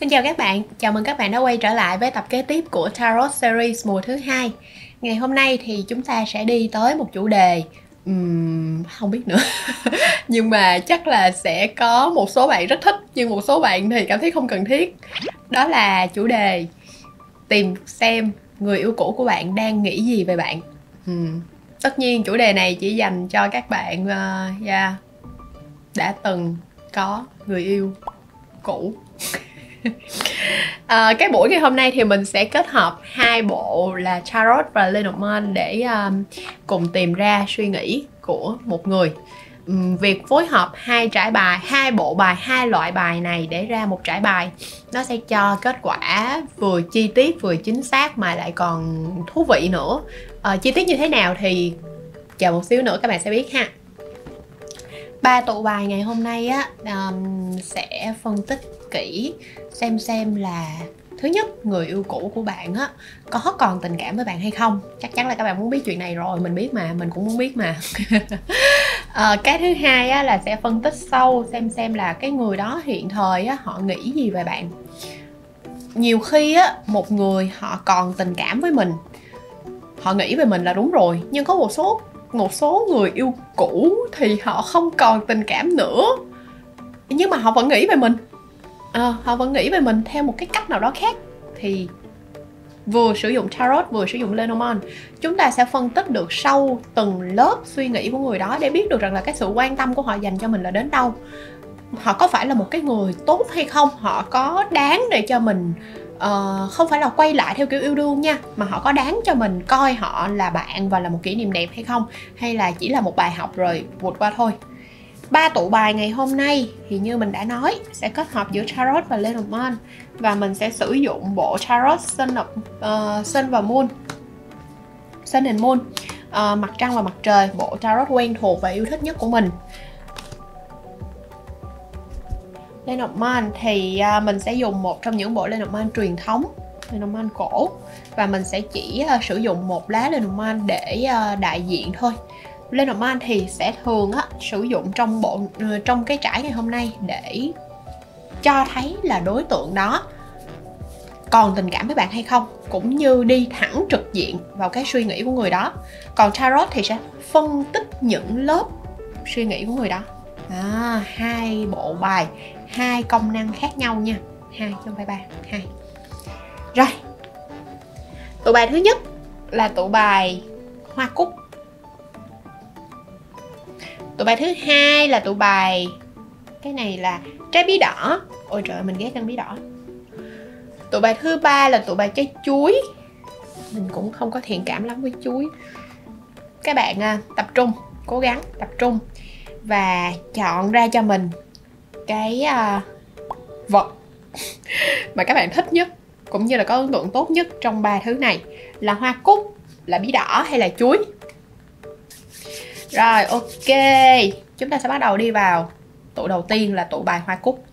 Xin chào các bạn, chào mừng các bạn đã quay trở lại với tập kế tiếp của Tarot Series mùa thứ 2. Ngày hôm nay thì chúng ta sẽ đi tới một chủ đề không biết nữa nhưng mà chắc là sẽ có một số bạn rất thích, nhưng một số bạn thì cảm thấy không cần thiết. Đó là chủ đề tìm xem người yêu cũ của bạn đang nghĩ gì về bạn. Tất nhiên chủ đề này chỉ dành cho các bạn đã từng có người yêu cũ. Cái buổi ngày hôm nay thì mình sẽ kết hợp hai bộ là Tarot và Lenormand để cùng tìm ra suy nghĩ của một người. Việc phối hợp hai loại bài này để ra một trải bài, nó sẽ cho kết quả vừa chi tiết vừa chính xác mà lại còn thú vị nữa. Chi tiết như thế nào thì chờ một xíu nữa các bạn sẽ biết ha. Ba tụ bài ngày hôm nay á, sẽ phân tích kỹ xem là thứ nhất, người yêu cũ của bạn á có còn tình cảm với bạn hay không. Chắc chắn là các bạn muốn biết chuyện này rồi, mình biết mà, mình cũng muốn biết mà. Cái thứ hai á, là sẽ phân tích sâu xem là cái người đó hiện thời á, họ nghĩ gì về bạn. Nhiều khi á, một người họ còn tình cảm với mình, họ nghĩ về mình là đúng rồi, nhưng có một số người yêu cũ thì họ không còn tình cảm nữa, nhưng mà họ vẫn nghĩ về mình. Họ vẫn nghĩ về mình theo một cái cách nào đó khác. Thì vừa sử dụng Tarot vừa sử dụng Lenormand, chúng ta sẽ phân tích được sâu từng lớp suy nghĩ của người đó để biết được rằng là cái sự quan tâm của họ dành cho mình là đến đâu, họ có phải là một cái người tốt hay không, họ có đáng để cho mình không phải là quay lại theo kiểu yêu đương nha, mà họ có đáng cho mình coi họ là bạn và là một kỷ niệm đẹp hay không, hay là chỉ là một bài học rồi vượt qua thôi. Ba tụ bài ngày hôm nay thì như mình đã nói sẽ kết hợp giữa Tarot và Lenormand, và mình sẽ sử dụng bộ Tarot Sun and Moon, mặt trăng và mặt trời, bộ Tarot quen thuộc và yêu thích nhất của mình. Lenormand thì mình sẽ dùng một trong những bộ Lenormand truyền thống, Lenormand cổ, và mình sẽ chỉ sử dụng một lá Lenormand để đại diện thôi. Lenormand thì sẽ thường sử dụng trong cái trải ngày hôm nay để cho thấy là đối tượng đó còn tình cảm với bạn hay không, cũng như đi thẳng trực diện vào cái suy nghĩ của người đó. Còn Tarot thì sẽ phân tích những lớp suy nghĩ của người đó. Hai bộ bài, hai công năng khác nhau nha, hai trong bài ba, hai. Rồi, tụ bài thứ nhất là tụ bài hoa cúc. Tụ bài thứ hai là tụ bài, cái này là trái bí đỏ. Ôi trời, mình ghét ăn bí đỏ. Tụ bài thứ ba là tụ bài trái chuối. Mình cũng không có thiện cảm lắm với chuối. Các bạn tập trung, cố gắng tập trung và chọn ra cho mình cái vật mà các bạn thích nhất, cũng như là có ấn tượng tốt nhất trong ba thứ này, là hoa cúc, là bí đỏ hay là chuối. Rồi, ok, chúng ta sẽ bắt đầu đi vào tụ đầu tiên là tụ bài hoa cúc.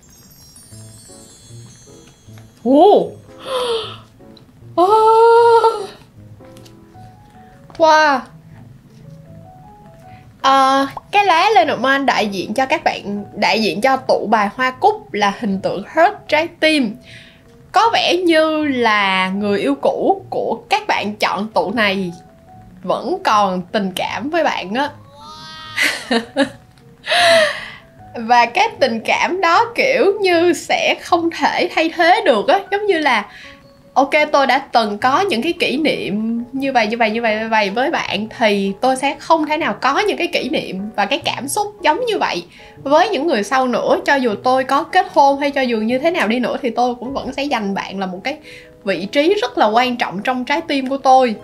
Wow. Cái lá Lenormand đại diện cho tụ bài hoa cúc là hình tượng heart, trái tim. Có vẻ như là người yêu cũ của các bạn chọn tụ này vẫn còn tình cảm với bạn á. Và cái tình cảm đó kiểu như sẽ không thể thay thế được á, giống như là ok, tôi đã từng có những cái kỷ niệm như vậy với bạn, thì tôi sẽ không thể nào có những cái kỷ niệm và cái cảm xúc giống như vậy với những người sau nữa. Cho dù tôi có kết hôn hay cho dù như thế nào đi nữa thì tôi cũng vẫn sẽ dành bạn là một cái vị trí rất là quan trọng trong trái tim của tôi.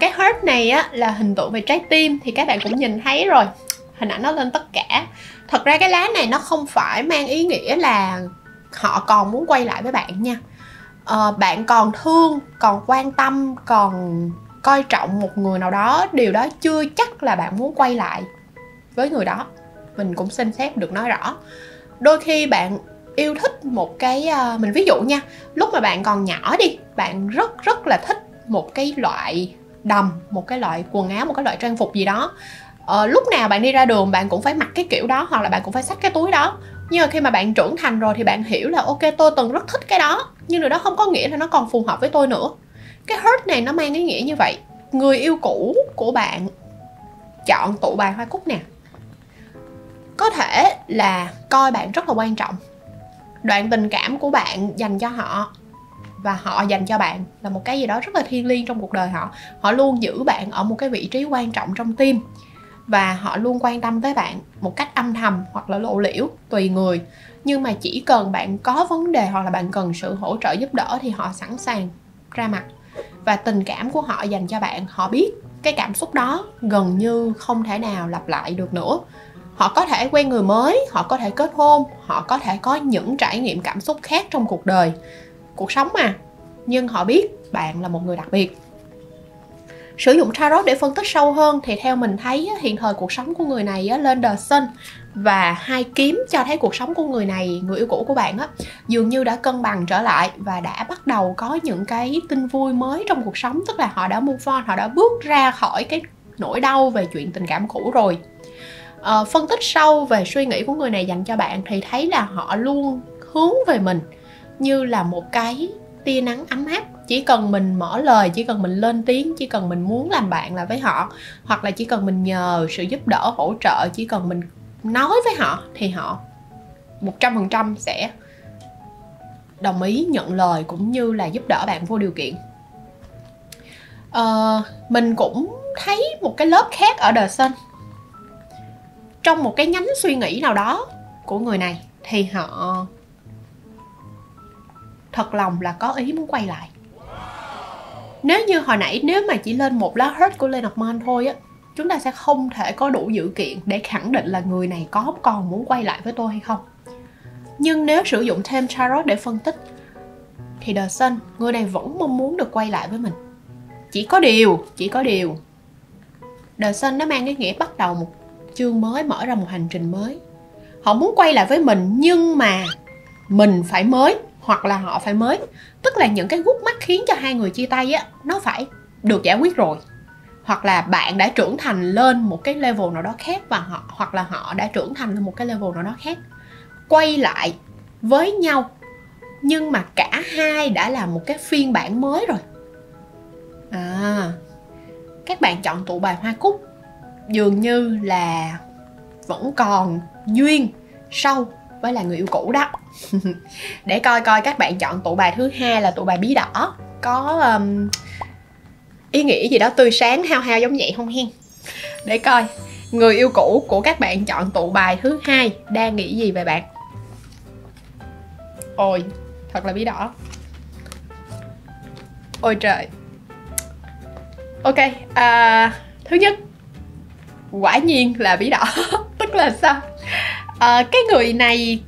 Cái heart này á là hình tượng về trái tim, thì các bạn cũng nhìn thấy rồi, hình ảnh nó lên tất cả. Thật ra cái lá này nó không phải mang ý nghĩa là họ còn muốn quay lại với bạn nha. Bạn còn thương, còn quan tâm, còn coi trọng một người nào đó, điều đó chưa chắc là bạn muốn quay lại với người đó. Mình cũng xin phép được nói rõ, đôi khi bạn yêu thích một cái, mình ví dụ nha, lúc mà bạn còn nhỏ đi, bạn rất là thích một cái loại đầm, một cái loại quần áo, một cái loại trang phục gì đó. Lúc nào bạn đi ra đường bạn cũng phải mặc cái kiểu đó, hoặc là bạn cũng phải xách cái túi đó. Nhưng mà khi mà bạn trưởng thành rồi thì bạn hiểu là ok, tôi từng rất thích cái đó, nhưng điều đó không có nghĩa là nó còn phù hợp với tôi nữa. Cái hurt này nó mang ý nghĩa như vậy. Người yêu cũ của bạn chọn tụ bài hoa cúc nè, có thể là coi bạn rất là quan trọng. Đoạn tình cảm của bạn dành cho họ và họ dành cho bạn là một cái gì đó rất là thiêng liêng trong cuộc đời họ. Họ luôn giữ bạn ở một cái vị trí quan trọng trong tim, và họ luôn quan tâm tới bạn một cách âm thầm hoặc là lộ liễu, tùy người. Nhưng mà chỉ cần bạn có vấn đề hoặc là bạn cần sự hỗ trợ giúp đỡ thì họ sẵn sàng ra mặt. Và tình cảm của họ dành cho bạn, họ biết cái cảm xúc đó gần như không thể nào lặp lại được nữa. Họ có thể quen người mới, họ có thể kết hôn, họ có thể có những trải nghiệm cảm xúc khác trong cuộc đời, cuộc sống mà. Nhưng họ biết bạn là một người đặc biệt. Sử dụng tarot để phân tích sâu hơn thì theo mình thấy hiện thời cuộc sống của người này lên đờ Sun và hai kiếm cho thấy cuộc sống của người này, người yêu cũ của bạn dường như đã cân bằng trở lại và đã bắt đầu có những cái tin vui mới trong cuộc sống. Tức là họ đã move on, họ đã bước ra khỏi cái nỗi đau về chuyện tình cảm cũ rồi. Phân tích sâu về suy nghĩ của người này dành cho bạn thì thấy là họ luôn hướng về mình như là một cái tia nắng ấm áp. Chỉ cần mình mở lời, chỉ cần mình lên tiếng, chỉ cần mình muốn làm bạn là với họ, hoặc là chỉ cần mình nhờ sự giúp đỡ, hỗ trợ, chỉ cần mình nói với họ thì họ 100% sẽ đồng ý nhận lời cũng như là giúp đỡ bạn vô điều kiện. Mình cũng thấy một cái lớp khác ở The Sun. Trong một cái nhánh suy nghĩ nào đó của người này thì họ thật lòng là có ý muốn quay lại. Nếu như hồi nãy, nếu mà chỉ lên một lá hurt của Lenormand thôi chúng ta sẽ không thể có đủ dữ kiện để khẳng định là người này có còn muốn quay lại với tôi hay không. Nhưng nếu sử dụng thêm tarot để phân tích thì The Sun, người này vẫn mong muốn được quay lại với mình. Chỉ có điều The Sun nó mang cái nghĩa bắt đầu một chương mới, mở ra một hành trình mới. Họ muốn quay lại với mình nhưng mà mình phải mới, hoặc là họ phải mới. Tức là những cái gút mắt khiến cho hai người chia tay nó phải được giải quyết rồi, hoặc là bạn đã trưởng thành lên một cái level nào đó khác và họ, hoặc là họ đã trưởng thành lên một cái level nào đó khác. Quay lại với nhau nhưng mà cả hai đã là một cái phiên bản mới rồi. Các bạn chọn tụ bài hoa cúc dường như là vẫn còn duyên sâu với là người yêu cũ đó. Để coi các bạn chọn tụ bài thứ hai là tụ bài bí đỏ có ý nghĩa gì đó tươi sáng hao giống vậy không hen. Để coi người yêu cũ của các bạn chọn tụ bài thứ hai đang nghĩ gì về bạn. Ôi thật là bí đỏ, ôi trời. Ok, thứ nhất quả nhiên là bí đỏ. Tức là sao?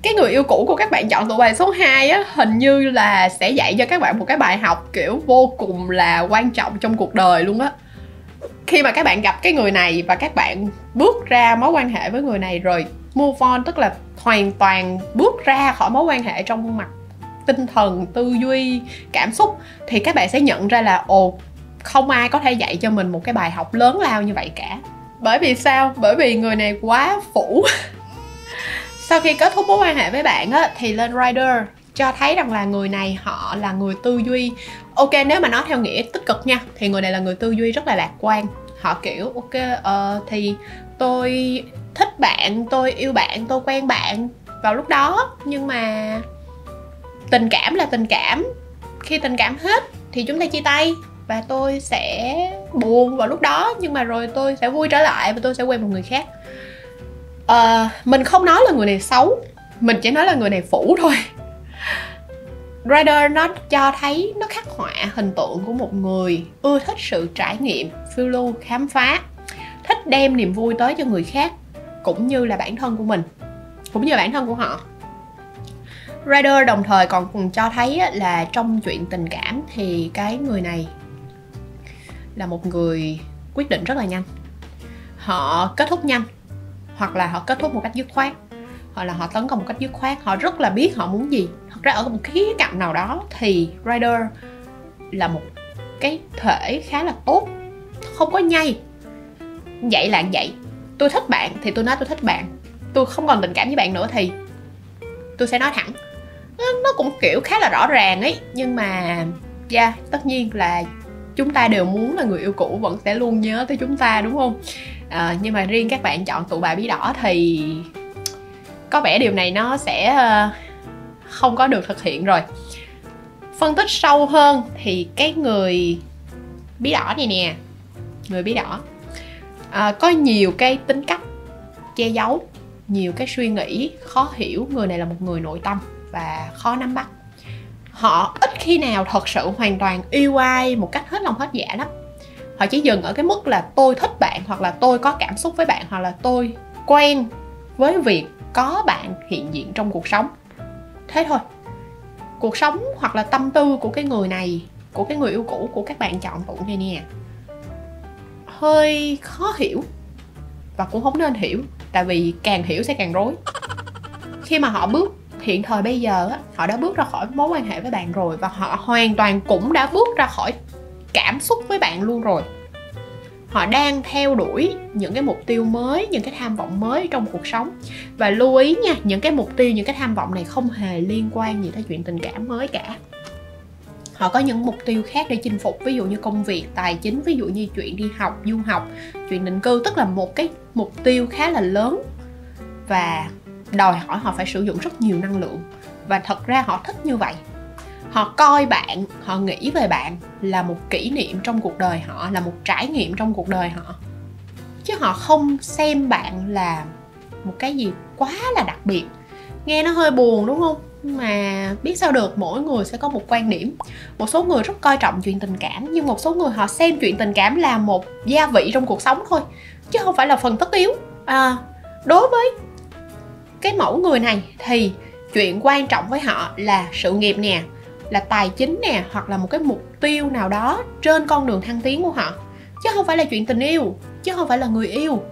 Cái người yêu cũ của các bạn chọn tụ bài số 2 hình như là sẽ dạy cho các bạn một cái bài học kiểu vô cùng là quan trọng trong cuộc đời luôn á. Khi mà các bạn gặp cái người này và các bạn bước ra mối quan hệ với người này rồi move on, tức là hoàn toàn bước ra khỏi mối quan hệ trong mặt tinh thần, tư duy, cảm xúc, thì các bạn sẽ nhận ra là ồ, không ai có thể dạy cho mình một cái bài học lớn lao như vậy cả. Bởi vì sao? Bởi vì người này quá phủ. Sau khi kết thúc mối quan hệ với bạn thì lên Rider cho thấy rằng là người này họ là người tư duy. Ok, nếu mà nói theo nghĩa tích cực nha, thì người này là người tư duy rất là lạc quan. Họ kiểu ok, thì tôi thích bạn, tôi yêu bạn, tôi quen bạn vào lúc đó, nhưng mà tình cảm là tình cảm. Khi tình cảm hết thì chúng ta chia tay, và tôi sẽ buồn vào lúc đó, nhưng mà rồi tôi sẽ vui trở lại và tôi sẽ quen một người khác. Mình không nói là người này xấu, mình chỉ nói là người này phủ thôi. Rider nó cho thấy, nó khắc họa hình tượng của một người ưa thích sự trải nghiệm, phiêu lưu, khám phá, thích đem niềm vui tới cho người khác cũng như là bản thân của mình, cũng như là bản thân của họ. Rider đồng thời còn cho thấy là trong chuyện tình cảm thì cái người này là một người quyết định rất là nhanh. Họ kết thúc nhanh, hoặc là họ kết thúc một cách dứt khoát, hoặc là họ tấn công một cách dứt khoát. Họ rất là biết họ muốn gì. Thật ra ở một khía cạnh nào đó thì Rider là một cái thể khá là tốt, không có nhây. Vậy là vậy, tôi thích bạn thì tôi nói tôi thích bạn, tôi không còn tình cảm với bạn nữa thì tôi sẽ nói thẳng, nó cũng kiểu khá là rõ ràng ấy. Nhưng mà yeah, tất nhiên là chúng ta đều muốn là người yêu cũ vẫn sẽ luôn nhớ tới chúng ta, đúng không? Nhưng mà riêng các bạn chọn tụ bà bí đỏ thì có vẻ điều này nó sẽ không có được thực hiện rồi. Phân tích sâu hơn thì cái người bí đỏ này nè, người bí đỏ có nhiều cái tính cách che giấu, nhiều cái suy nghĩ khó hiểu. Người này là một người nội tâm và khó nắm bắt. Họ ít khi nào thật sự hoàn toàn yêu ai một cách hết lòng hết dạ lắm. Họ chỉ dừng ở cái mức là tôi thích bạn, hoặc là tôi có cảm xúc với bạn, hoặc là tôi quen với việc có bạn hiện diện trong cuộc sống. Thế thôi. Cuộc sống hoặc là tâm tư của cái người này, của cái người yêu cũ của các bạn chọn tụ này nè, hơi khó hiểu. Và cũng không nên hiểu, tại vì càng hiểu sẽ càng rối. Khi mà họ bước, hiện thời bây giờ họ đã bước ra khỏi mối quan hệ với bạn rồi, và họ hoàn toàn cũng đã bước ra khỏi cảm xúc với bạn luôn rồi. Họ đang theo đuổi những cái mục tiêu mới, những cái tham vọng mới trong cuộc sống. Và lưu ý nha, những cái mục tiêu, những cái tham vọng này không hề liên quan gì tới chuyện tình cảm mới cả. Họ có những mục tiêu khác để chinh phục, ví dụ như công việc, tài chính, ví dụ như chuyện đi học, du học, chuyện định cư. Tức là một cái mục tiêu khá là lớn và đòi hỏi họ phải sử dụng rất nhiều năng lượng. Và thật ra họ thích như vậy. Họ coi bạn, họ nghĩ về bạn là một kỷ niệm trong cuộc đời họ, là một trải nghiệm trong cuộc đời họ. Chứ họ không xem bạn là một cái gì quá là đặc biệt. Nghe nó hơi buồn đúng không? Mà biết sao được, mỗi người sẽ có một quan điểm. Một số người rất coi trọng chuyện tình cảm, nhưng một số người họ xem chuyện tình cảm là một gia vị trong cuộc sống thôi, chứ không phải là phần tất yếu. Đối với cái mẫu người này thì chuyện quan trọng với họ là sự nghiệp nè, là tài chính nè, hoặc là một cái mục tiêu nào đó trên con đường thăng tiến của họ, chứ không phải là chuyện tình yêu, chứ không phải là người yêu.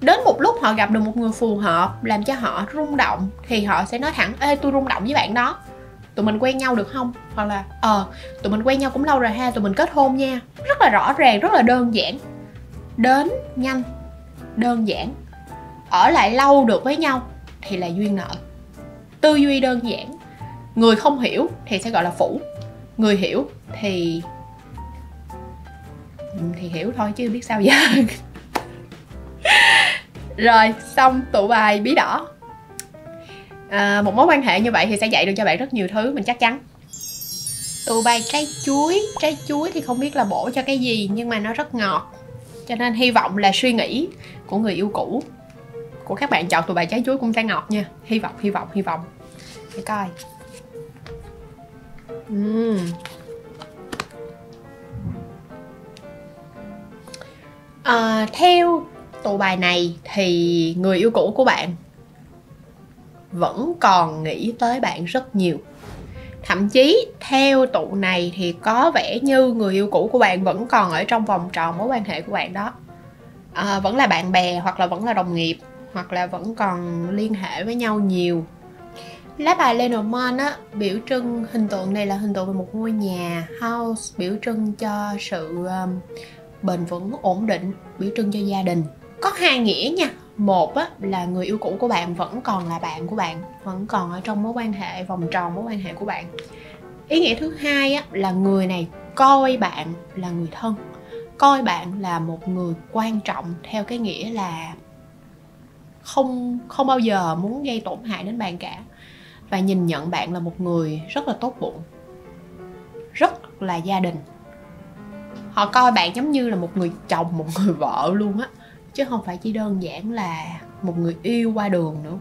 Đến một lúc họ gặp được một người phù hợp làm cho họ rung động thì họ sẽ nói thẳng: ê, tôi rung động với bạn đó, tụi mình quen nhau được không? Hoặc là tụi mình quen nhau cũng lâu rồi ha, tụi mình kết hôn nha. Rất là rõ ràng, rất là đơn giản. Đến nhanh, đơn giản. Ở lại lâu được với nhau thì là duyên nợ. Tư duy đơn giản. Người không hiểu thì sẽ gọi là phủ. Người hiểu thì hiểu thôi chứ biết sao giờ. Rồi, xong tụ bài bí đỏ. Một mối quan hệ như vậy thì sẽ dạy được cho bạn rất nhiều thứ, mình chắc chắn. Tụ bài trái chuối. Trái chuối thì không biết là bổ cho cái gì, nhưng mà nó rất ngọt. Cho nên hy vọng là suy nghĩ của người yêu cũ của các bạn chọn tụ bài trái chuối cũng sẽ ngọt nha. Hy vọng. Để coi. Theo tụ bài này thì người yêu cũ của bạn vẫn còn nghĩ tới bạn rất nhiều. Thậm chí theo tụ này thì có vẻ như người yêu cũ của bạn vẫn còn ở trong vòng tròn mối quan hệ của bạn đó. Vẫn là bạn bè, hoặc là vẫn là đồng nghiệp, hoặc là vẫn còn liên hệ với nhau nhiều. Lá bài Lenormand á, biểu trưng hình tượng này là hình tượng về một ngôi nhà, house, biểu trưng cho sự bền vững, ổn định, biểu trưng cho gia đình. Có hai nghĩa nha. Một á, là người yêu cũ của bạn vẫn còn là bạn của bạn, vẫn còn ở trong mối quan hệ, vòng tròn mối quan hệ của bạn. Ý nghĩa thứ hai á, là người này coi bạn là người thân, coi bạn là một người quan trọng, theo cái nghĩa là không bao giờ muốn gây tổn hại đến bạn cả, và nhìn nhận bạn là một người rất là tốt bụng, rất là gia đình. Họ coi bạn giống như là một người chồng, một người vợ luôn á, chứ không phải chỉ đơn giản là một người yêu qua đường nữa.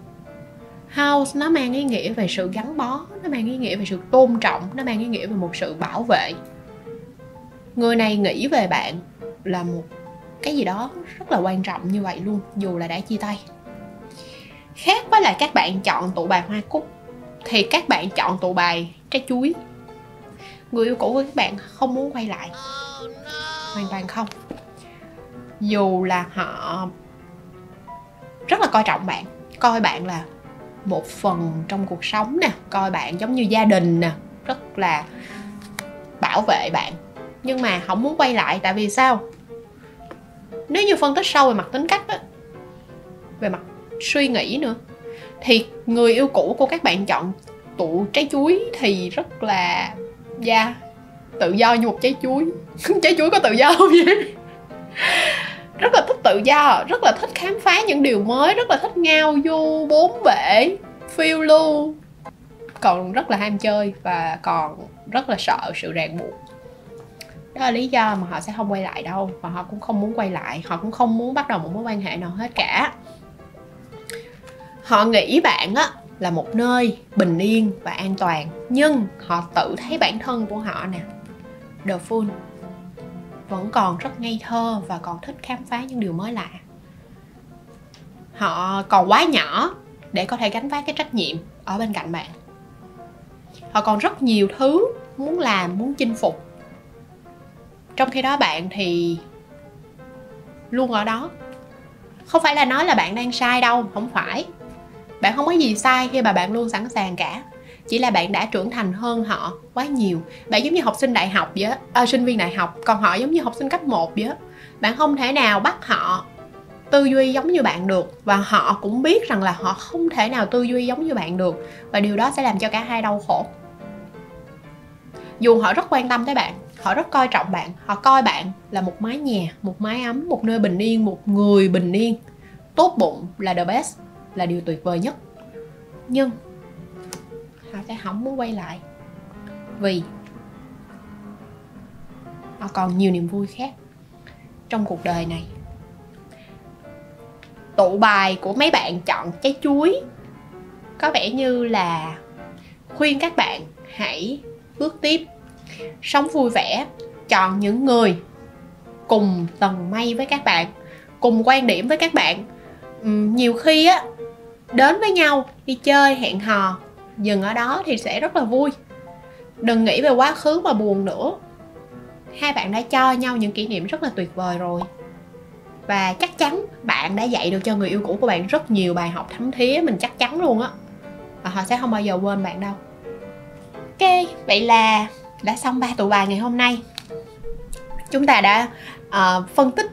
House nó mang ý nghĩa về sự gắn bó, nó mang ý nghĩa về sự tôn trọng, nó mang ý nghĩa về một sự bảo vệ. Người này nghĩ về bạn là một cái gì đó rất là quan trọng như vậy luôn, dù là đã chia tay. Khác với lại các bạn chọn tụ bài hoa cúc thì các bạn chọn tụ bài trái chuối. Người yêu cũ của các bạn không muốn quay lại, hoàn toàn không. Dù là họ rất là coi trọng bạn, coi bạn là một phần trong cuộc sống nè, coi bạn giống như gia đình nè, rất là bảo vệ bạn, nhưng mà không muốn quay lại. Tại vì sao? Nếu như phân tích sâu về mặt tính cách á, về mặt suy nghĩ nữa, Thì người yêu cũ của các bạn chọn tụ trái chuối thì rất là tự do như một trái chuối. Trái chuối có tự do không vậy? Rất là thích tự do, rất là thích khám phá những điều mới, rất là thích ngao du, bốn bể, phiêu lưu. Còn rất là ham chơi và còn rất là sợ sự ràng buộc. Đó là lý do mà họ sẽ không quay lại đâu. Và họ cũng không muốn quay lại, họ cũng không muốn bắt đầu một mối quan hệ nào hết cả. Họ nghĩ bạn á là một nơi bình yên và an toàn. Nhưng họ tự thấy bản thân của họ nè, The Fool, vẫn còn rất ngây thơ và còn thích khám phá những điều mới lạ. Họ còn quá nhỏ để có thể gánh vác cái trách nhiệm ở bên cạnh bạn. Họ còn rất nhiều thứ muốn làm, muốn chinh phục. Trong khi đó bạn thì luôn ở đó. Không phải là nói là bạn đang sai đâu, không phải. Bạn không có gì sai khi mà bạn luôn sẵn sàng cả. Chỉ là bạn đã trưởng thành hơn họ quá nhiều. Bạn giống như học sinh đại học vậy, sinh viên đại học. Còn họ giống như học sinh cấp 1 vậy. Bạn không thể nào bắt họ tư duy giống như bạn được. Và họ cũng biết rằng là họ không thể nào tư duy giống như bạn được. Và điều đó sẽ làm cho cả hai đau khổ. Dù họ rất quan tâm tới bạn, họ rất coi trọng bạn, họ coi bạn là một mái nhà, một mái ấm, một nơi bình yên, một người bình yên, tốt bụng là the best, là điều tuyệt vời nhất. Nhưng họ sẽ không muốn quay lại vì họ còn nhiều niềm vui khác trong cuộc đời này. Tụ bài của mấy bạn chọn trái chuối có vẻ như là khuyên các bạn hãy bước tiếp, sống vui vẻ, chọn những người cùng tầng mây với các bạn, cùng quan điểm với các bạn. Nhiều khi á, đến với nhau, đi chơi, hẹn hò, dừng ở đó thì sẽ rất là vui. Đừng nghĩ về quá khứ mà buồn nữa. Hai bạn đã cho nhau những kỷ niệm rất là tuyệt vời rồi. Và chắc chắn bạn đã dạy được cho người yêu cũ của bạn rất nhiều bài học thấm thía, mình chắc chắn luôn á. Và họ sẽ không bao giờ quên bạn đâu. Ok, vậy là đã xong 3 tụ bài ngày hôm nay. Chúng ta đã phân tích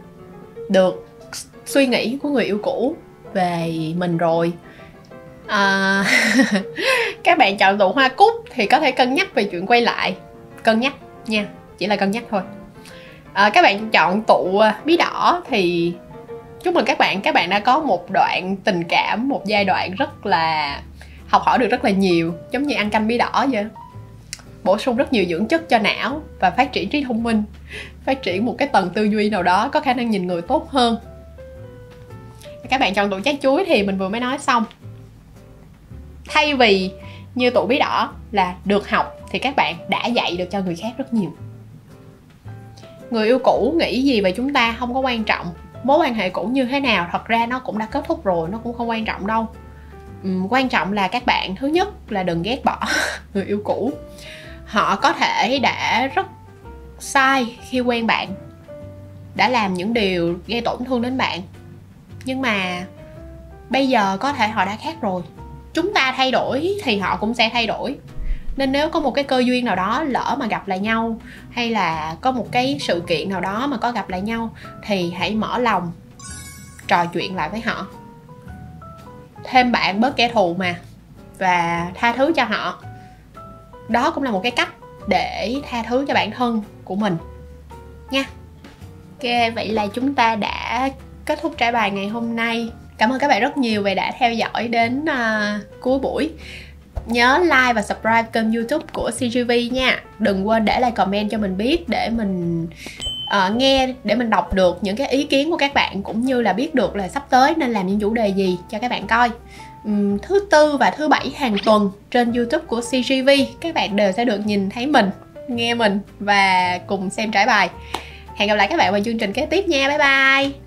được suy nghĩ của người yêu cũ về mình rồi. Các bạn chọn tụ hoa cúc thì có thể cân nhắc về chuyện quay lại. Cân nhắc nha, chỉ là cân nhắc thôi. Các bạn chọn tụ bí đỏ thì chúc mừng các bạn đã có một đoạn tình cảm, một giai đoạn rất là học hỏi được rất là nhiều, giống như ăn canh bí đỏ vậy. Bổ sung rất nhiều dưỡng chất cho não và phát triển trí thông minh, phát triển một cái tầng tư duy nào đó, có khả năng nhìn người tốt hơn. Các bạn chọn tụ trái chuối thì mình vừa mới nói xong. Thay vì như tụ bí đỏ là được học thì các bạn đã dạy được cho người khác rất nhiều. Người yêu cũ nghĩ gì về chúng ta không có quan trọng. Mối quan hệ cũ như thế nào thật ra nó cũng đã kết thúc rồi, nó cũng không quan trọng đâu. Quan trọng là các bạn, thứ nhất là đừng ghét bỏ người yêu cũ. Họ có thể đã rất sai khi quen bạn, đã làm những điều gây tổn thương đến bạn. Nhưng mà bây giờ có thể họ đã khác rồi. Chúng ta thay đổi thì họ cũng sẽ thay đổi. Nên nếu có một cái cơ duyên nào đó lỡ mà gặp lại nhau, hay là có một cái sự kiện nào đó mà có gặp lại nhau, thì hãy mở lòng trò chuyện lại với họ. Thêm bạn bớt kẻ thù mà. Và tha thứ cho họ. Đó cũng là một cái cách để tha thứ cho bản thân của mình nha. Ok, vậy là chúng ta đã kết thúc trải bài ngày hôm nay. Cảm ơn các bạn rất nhiều vì đã theo dõi đến cuối buổi. Nhớ like và subscribe kênh YouTube của CGV nha. Đừng quên để lại comment cho mình biết để mình nghe, để mình đọc được những cái ý kiến của các bạn, cũng như là biết được là sắp tới nên làm những chủ đề gì cho các bạn coi. Thứ Tư và thứ Bảy hàng tuần trên YouTube của CGV, các bạn đều sẽ được nhìn thấy mình, nghe mình và cùng xem trải bài. Hẹn gặp lại các bạn vào chương trình kế tiếp nha. Bye bye.